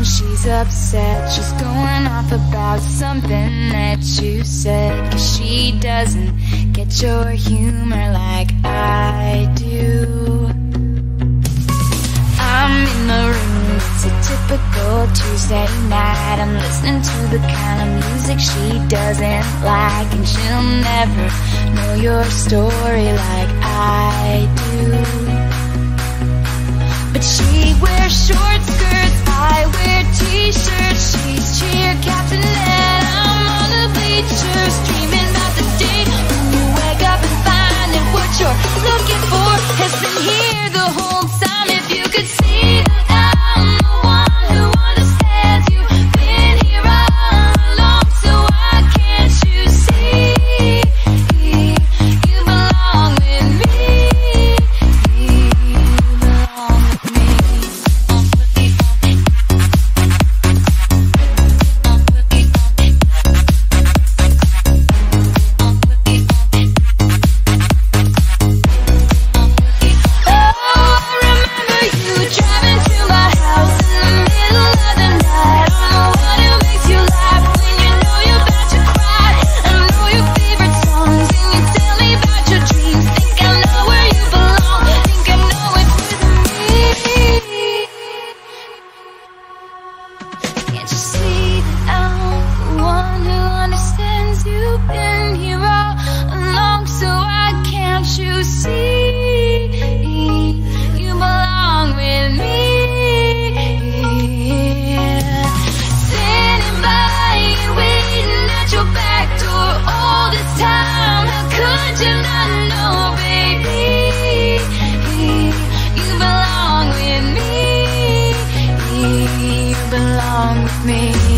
and she's upset. She's going off about something that you said, 'cause she doesn't get your humor like I do. I'm in the room, it's a typical Tuesday night. I'm listening to the kind of music she doesn't like, and she'll never know your story like I do. But she wears short skirts, I wear t-shirts. She's cheer captain and I'm on the bleachers, dreaming about the day when you wake up and find that what you're looking for has been here the whole time. If you could see that I'm the one who understands you, been here all along, so why can't you see you belong with me? You belong with me. Oh, I remember you driving to my house in the middle of the night. I'm the one who makes you laugh when you know you're about to cry. I know your favorite songs and you tell me about your dreams. Think I know where you belong, think I know it's with me. Can't you see that I'm the one who understands you? Been here all along, so why can't you see you belong with me? Standing by you, waiting at your back door all this time. How could you not know, baby? You belong with me. You belong with me.